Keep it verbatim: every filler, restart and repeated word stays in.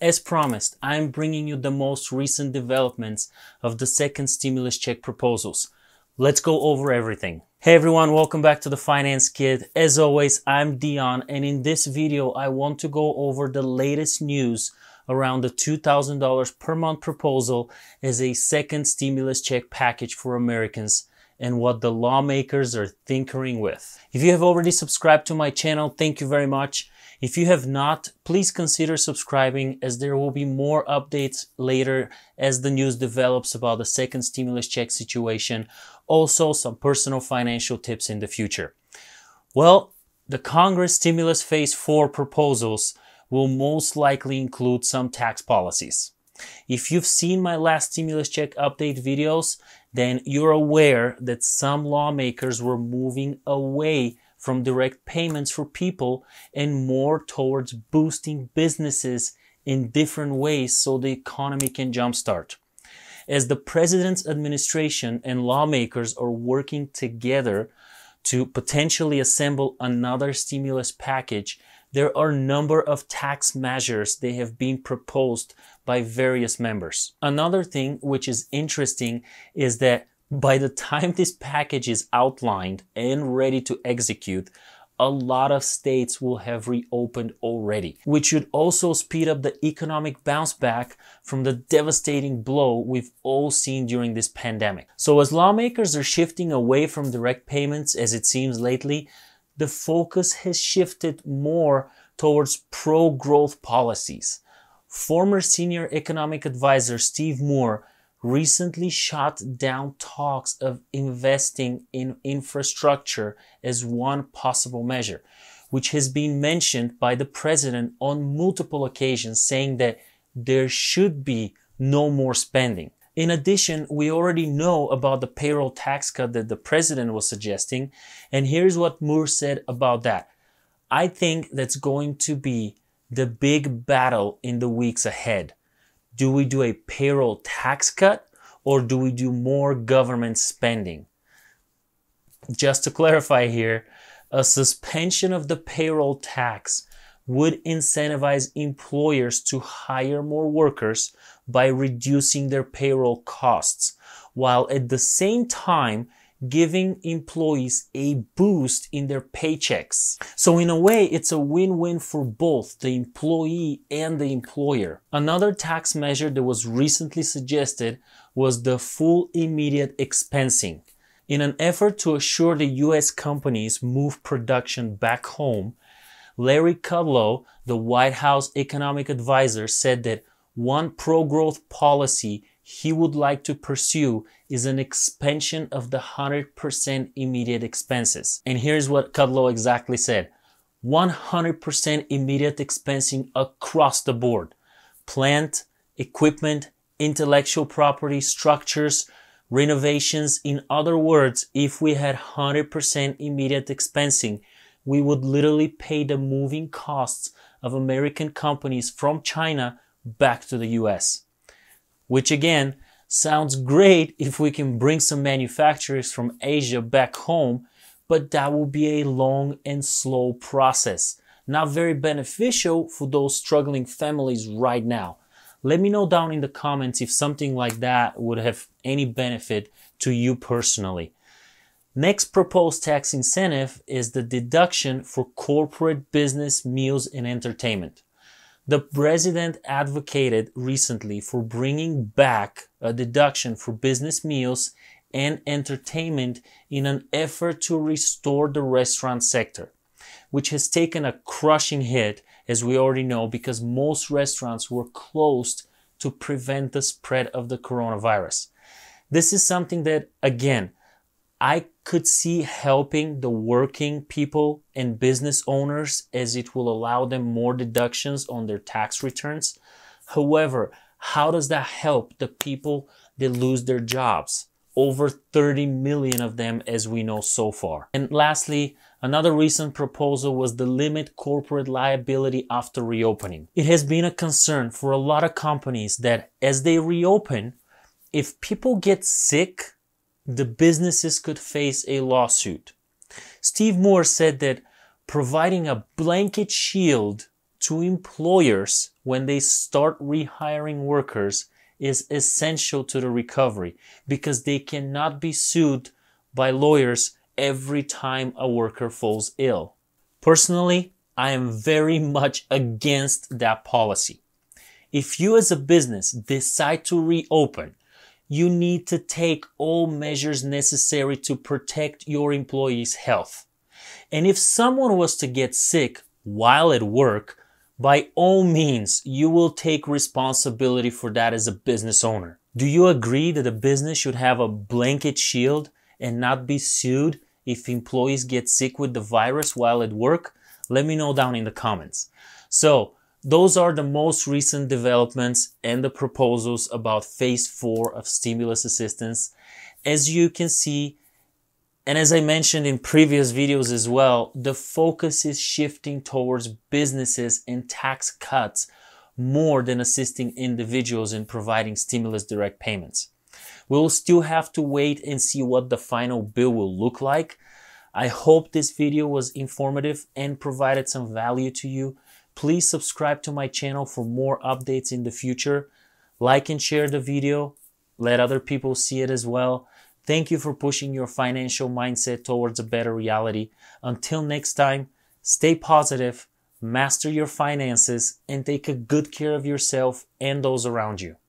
As promised, I'm bringing you the most recent developments of the second stimulus check proposals. Let's go over everything. Hey everyone, welcome back to the Finance Kit. As always, I'm Deyan, and in this video, I want to go over the latest news around the two thousand dollars per month proposal as a second stimulus check package for Americans and what the lawmakers are tinkering with. If you have already subscribed to my channel, thank you very much. If you have not, please consider subscribing, as there will be more updates later as the news develops about the second stimulus check situation. Also, some personal financial tips in the future. Well, the Congress stimulus phase four proposals will most likely include some tax policies. If you've seen my last stimulus check update videos, then you're aware that some lawmakers were moving away from direct payments for people and more towards boosting businesses in different ways so the economy can jumpstart. As the president's administration and lawmakers are working together to potentially assemble another stimulus package, there are a number of tax measures that have been proposed by various members. Another thing which is interesting is that by the time this package is outlined and ready to execute, a lot of states will have reopened already, which should also speed up the economic bounce back from the devastating blow we've all seen during this pandemic. So as lawmakers are shifting away from direct payments, as it seems lately, the focus has shifted more towards pro-growth policies. Former senior economic advisor Steve Moore recently shot down talks of investing in infrastructure as one possible measure, which has been mentioned by the president on multiple occasions, saying that there should be no more spending. In addition, we already know about the payroll tax cut that the president was suggesting, and here's what Moore said about that. I think that's going to be the big battle in the weeks ahead. Do we do a payroll tax cut, or do we do more government spending? Just to clarify here, a suspension of the payroll tax would incentivize employers to hire more workers by reducing their payroll costs, while at the same time giving employees a boost in their paychecks. So in a way, it's a win-win for both the employee and the employer. Another tax measure that was recently suggested was the full immediate expensing. In an effort to assure the U S companies move production back home, Larry Kudlow, the White House economic advisor, said that one pro-growth policy he would like to pursue is an expansion of the one hundred percent immediate expenses. And here's what Kudlow exactly said. one hundred percent immediate expensing across the board. Plant, equipment, intellectual property, structures, renovations. In other words, if we had one hundred percent immediate expensing, we would literally pay the moving costs of American companies from China back to the U S. Which again, sounds great if we can bring some manufacturers from Asia back home, but that will be a long and slow process. Not very beneficial for those struggling families right now. Let me know down in the comments if something like that would have any benefit to you personally. Next proposed tax incentive is the deduction for corporate business meals and entertainment. The president advocated recently for bringing back a deduction for business meals and entertainment in an effort to restore the restaurant sector, which has taken a crushing hit, as we already know, because most restaurants were closed to prevent the spread of the coronavirus. This is something that, again, I could see helping the working people and business owners, as it will allow them more deductions on their tax returns. However, how does that help the people that lose their jobs? Over thirty million of them, as we know so far. And lastly, another recent proposal was to limit corporate liability after reopening. It has been a concern for a lot of companies that as they reopen, if people get sick, the businesses could face a lawsuit. Steve Moore said that providing a blanket shield to employers when they start rehiring workers is essential to the recovery, because they cannot be sued by lawyers every time a worker falls ill. Personally, I am very much against that policy. If you as a business decide to reopen, you need to take all measures necessary to protect your employees' health. And if someone was to get sick while at work, by all means, you will take responsibility for that as a business owner. Do you agree that a business should have a blanket shield and not be sued if employees get sick with the virus while at work? Let me know down in the comments. So those are the most recent developments and the proposals about phase four of stimulus assistance. As you can see, and as I mentioned in previous videos as well, the focus is shifting towards businesses and tax cuts more than assisting individuals in providing stimulus direct payments. We'll still have to wait and see what the final bill will look like. I hope this video was informative and provided some value to you. Please subscribe to my channel for more updates in the future. Like and share the video. Let other people see it as well. Thank you for pushing your financial mindset towards a better reality. Until next time, stay positive, master your finances, and take good care of yourself and those around you.